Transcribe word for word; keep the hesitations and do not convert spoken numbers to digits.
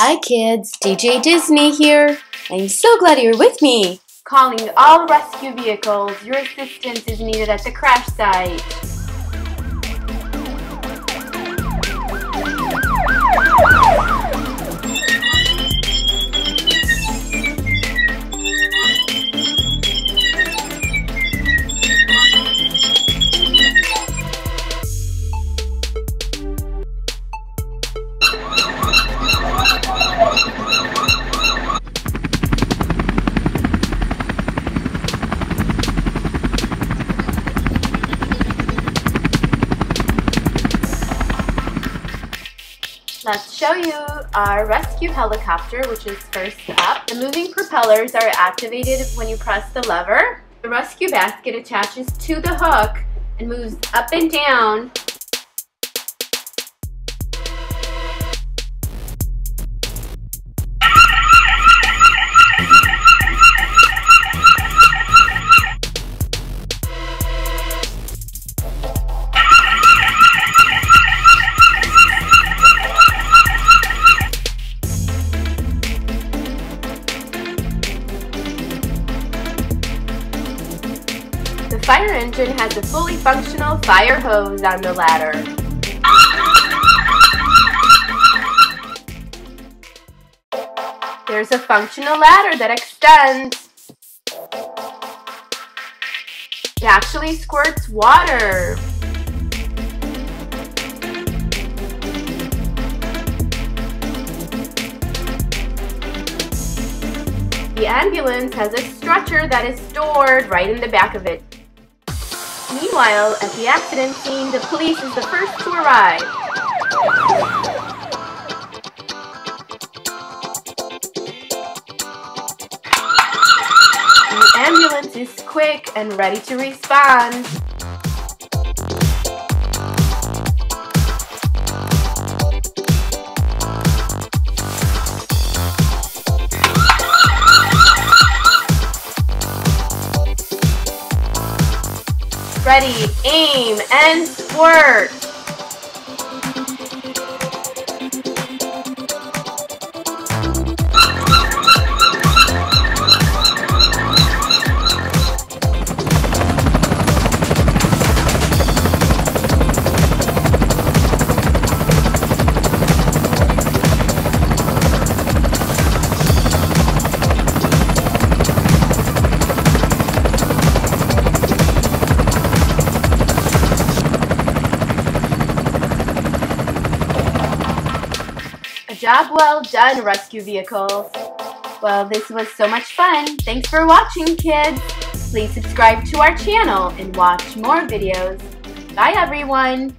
Hi kids, D J Disney here. I'm so glad you're with me. Calling all rescue vehicles. Your assistance is needed at the crash site. Let's show you our rescue helicopter, which is first up. The moving propellers are activated when you press the lever. The rescue basket attaches to the hook and moves up and down. The fire engine has a fully functional fire hose on the ladder. There's a functional ladder that extends. It actually squirts water. The ambulance has a stretcher that is stored right in the back of it. Meanwhile, at the accident scene, the police is the first to arrive. The ambulance is quick and ready to respond. Ready, aim, and squirt! Job well done, rescue vehicles. Well, this was so much fun. Thanks for watching, kids. Please subscribe to our channel and watch more videos. Bye, everyone.